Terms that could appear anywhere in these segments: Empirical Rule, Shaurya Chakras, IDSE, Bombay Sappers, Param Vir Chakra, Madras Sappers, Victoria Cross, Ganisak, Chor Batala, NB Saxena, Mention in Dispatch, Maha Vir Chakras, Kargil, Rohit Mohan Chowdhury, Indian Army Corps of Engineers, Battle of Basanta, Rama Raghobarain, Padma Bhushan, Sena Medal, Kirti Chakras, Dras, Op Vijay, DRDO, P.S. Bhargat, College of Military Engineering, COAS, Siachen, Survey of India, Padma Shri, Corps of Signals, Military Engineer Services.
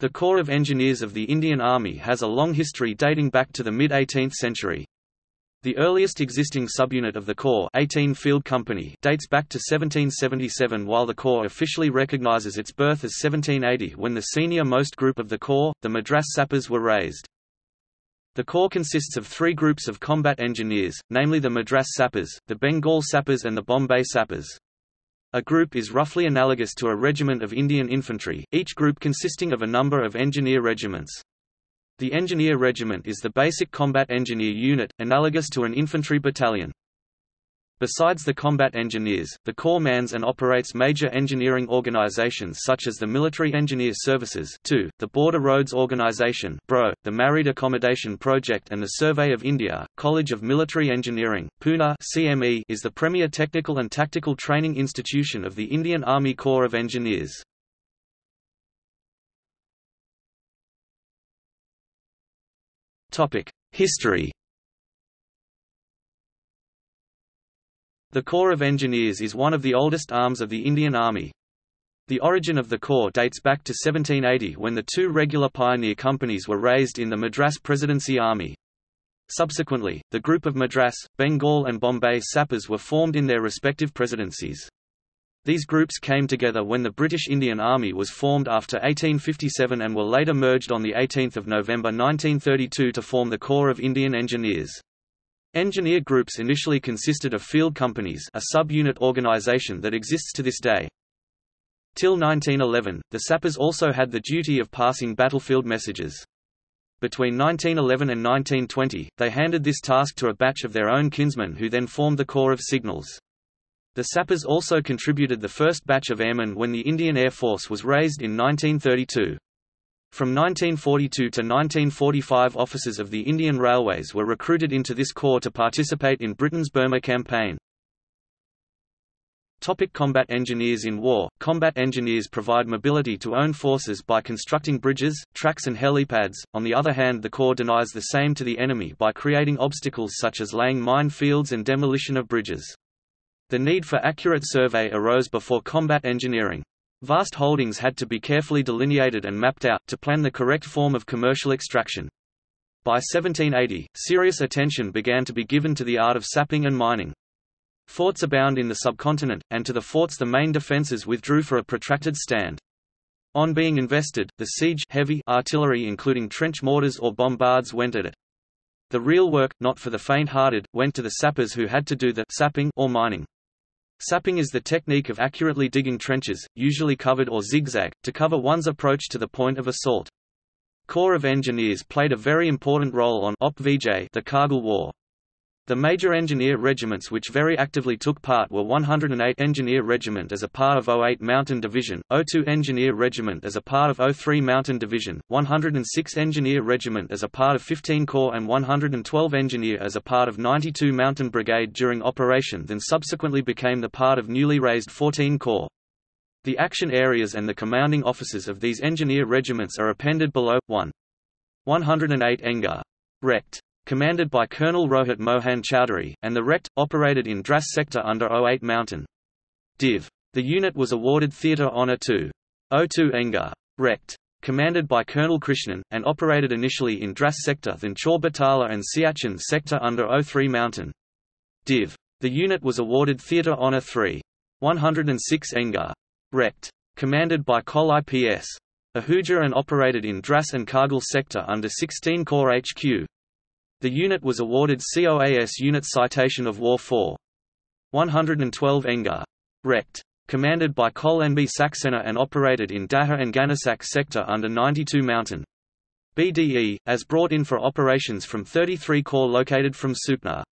The Corps of Engineers of the Indian Army has a long history dating back to the mid-18th century. The earliest existing subunit of the Corps, 18 Field Company, dates back to 1777, while the Corps officially recognizes its birth as 1780, when the senior-most group of the Corps, the Madras Sappers, were raised. The Corps consists of three groups of combat engineers, namely the Madras Sappers, the Bengal Sappers and the Bombay Sappers. A group is roughly analogous to a regiment of Indian infantry, each group consisting of a number of engineer regiments. The engineer regiment is the basic combat engineer unit, analogous to an infantry battalion. Besides the combat engineers, the Corps mans and operates major engineering organizations such as the Military Engineer Services, the Border Roads Organisation, the Married Accommodation Project and the Survey of India. College of Military Engineering, Pune (CME) is the premier technical and tactical training institution of the Indian Army Corps of Engineers. History. The Corps of Engineers is one of the oldest arms of the Indian Army. The origin of the Corps dates back to 1780, when the two regular pioneer companies were raised in the Madras Presidency Army. Subsequently, the group of Madras, Bengal and Bombay Sappers were formed in their respective presidencies. These groups came together when the British Indian Army was formed after 1857 and were later merged on 18 November 1932 to form the Corps of Indian Engineers. Engineer groups initially consisted of field companies, a sub-unit organisation that exists to this day. Till 1911, the Sappers also had the duty of passing battlefield messages. Between 1911 and 1920, they handed this task to a batch of their own kinsmen who then formed the Corps of Signals. The Sappers also contributed the first batch of airmen when the Indian Air Force was raised in 1932. From 1942 to 1945, officers of the Indian Railways were recruited into this corps to participate in Britain's Burma campaign. Combat engineers in war. Combat engineers provide mobility to own forces by constructing bridges, tracks and helipads. On the other hand, the Corps denies the same to the enemy by creating obstacles such as laying mine fields and demolition of bridges. The need for accurate survey arose before combat engineering. Vast holdings had to be carefully delineated and mapped out, to plan the correct form of commercial extraction. By 1780, serious attention began to be given to the art of sapping and mining. Forts abound in the subcontinent, and to the forts the main defences withdrew for a protracted stand. On being invested, the siege heavy artillery including trench mortars or bombards went at it. The real work, not for the faint-hearted, went to the sappers who had to do the sapping or mining. Sapping is the technique of accurately digging trenches, usually covered or zigzag, to cover one's approach to the point of assault. Corps of Engineers played a very important role on Op Vijay, the Kargil War. The major engineer regiments which very actively took part were 108 Engineer Regiment as a part of 08 Mountain Division, 02 Engineer Regiment as a part of 03 Mountain Division, 106 Engineer Regiment as a part of 15 Corps and 112 Engineer as a part of 92 Mountain Brigade during operation, then subsequently became the part of newly raised 14 Corps. The action areas and the commanding officers of these engineer regiments are appended below. 108 Engar. Rect. Commanded by Colonel Rohit Mohan Chowdhury, and the Rect, operated in Dras sector under 08 Mountain Div. The unit was awarded Theatre Honour to 02 Engar. Rect. Commanded by Colonel Krishnan, and operated initially in Dras sector then Chor Batala and Siachen sector under 03 Mountain Div. The unit was awarded Theatre Honour 3.106 Engar. Rect. Commanded by Col Ips. Ahuja and operated in Dras and Kargil sector under 16 Corps HQ. The unit was awarded COAS Unit Citation of War 4.112 Engar. Rect. Commanded by Col NB Saxena and operated in Daha and Ganisak sector under 92 Mountain BDE, as brought in for operations from 33 Corps located from Supna.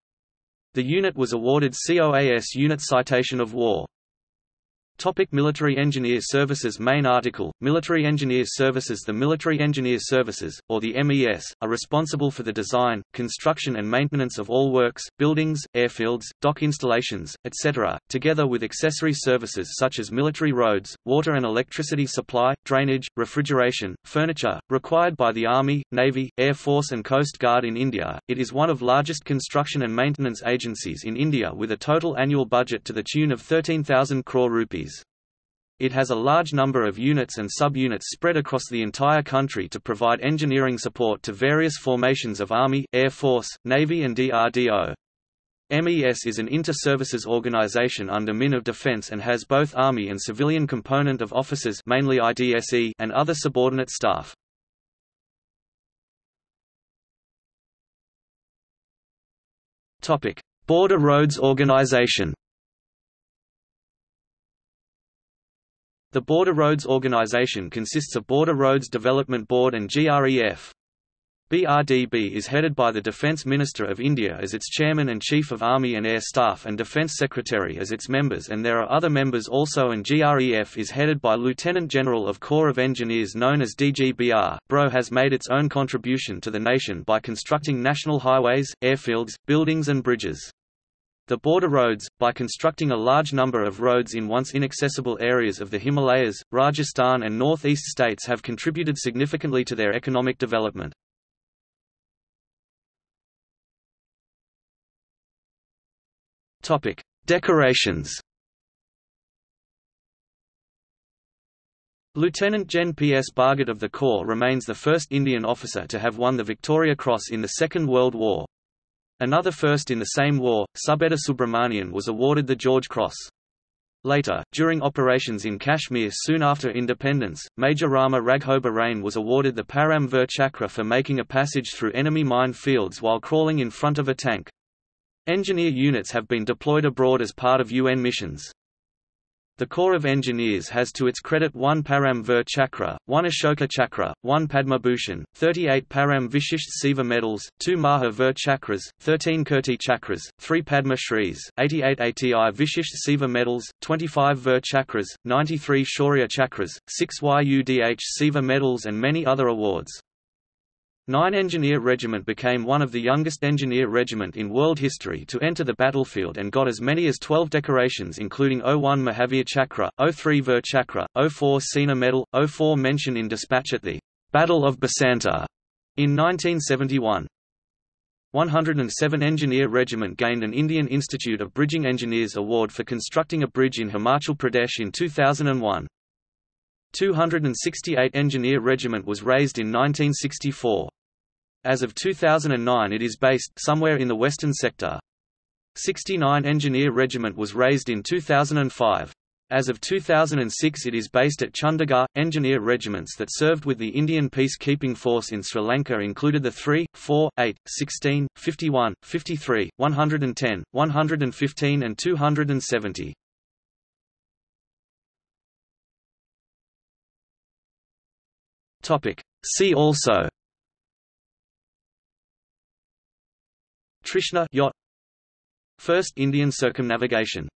The unit was awarded COAS Unit Citation of War. Military Engineer Services. Main article, Military Engineer Services. The Military Engineer Services, or the MES, are responsible for the design, construction and maintenance of all works, buildings, airfields, dock installations, etc., together with accessory services such as military roads, water and electricity supply, drainage, refrigeration, furniture, required by the Army, Navy, Air Force and Coast Guard in India. It is one of the largest construction and maintenance agencies in India with a total annual budget to the tune of 13,000 crore rupees. It has a large number of units and sub-units spread across the entire country to provide engineering support to various formations of Army, Air Force, Navy and DRDO. MES is an inter-services organization under Min of Defense and has both Army and civilian component of officers, mainly IDSE, and other subordinate staff. Border Roads Organisation. The Border Roads Organisation consists of Border Roads Development Board and GREF. BRDB is headed by the Defence Minister of India as its Chairman and Chief of Army and Air Staff and Defence Secretary as its members, and there are other members also, and GREF is headed by Lieutenant General of Corps of Engineers known as DGBR. BRO has made its own contribution to the nation by constructing national highways, airfields, buildings and bridges. The border roads, by constructing a large number of roads in once inaccessible areas of the Himalayas, Rajasthan and northeast states, have contributed significantly to their economic development. Topic: Decorations. Lieutenant Gen P.S. Bhargat of the Corps remains the first Indian officer to have won the Victoria Cross in the Second World War. Another first in the same war, Subedar Subramanian was awarded the George Cross. Later, during operations in Kashmir soon after independence, Major Rama Raghobarain was awarded the Param Vir Chakra for making a passage through enemy mine fields while crawling in front of a tank. Engineer units have been deployed abroad as part of UN missions. The Corps of Engineers has to its credit one Param Vir Chakra, one Ashoka Chakra, one Padma Bhushan, 38 Param Vishisht Seva Medals, 2 Maha Vir Chakras, 13 Kirti Chakras, 3 Padma Shris, 88 ATI Vishisht Seva Medals, 25 Vir Chakras, 93 Shaurya Chakras, 6 YUDH Seva Medals and many other awards. 9 Engineer Regiment became one of the youngest engineer regiment in world history to enter the battlefield and got as many as 12 decorations including 01 Mahavir Chakra, 03 Vir Chakra, 04 Sena Medal, 04 mention in dispatch at the Battle of Basanta in 1971. 107 Engineer Regiment gained an Indian Institute of Bridging Engineers Award for constructing a bridge in Himachal Pradesh in 2001. 268 Engineer Regiment was raised in 1964. As of 2009 it is based somewhere in the Western Sector. 69 Engineer Regiment was raised in 2005. As of 2006 it is based at Chandigarh. Engineer regiments that served with the Indian Peacekeeping Force in Sri Lanka included the 3, 4, 8, 16, 51, 53, 110, 115 and 270. See also: Krishna yacht, First Indian circumnavigation.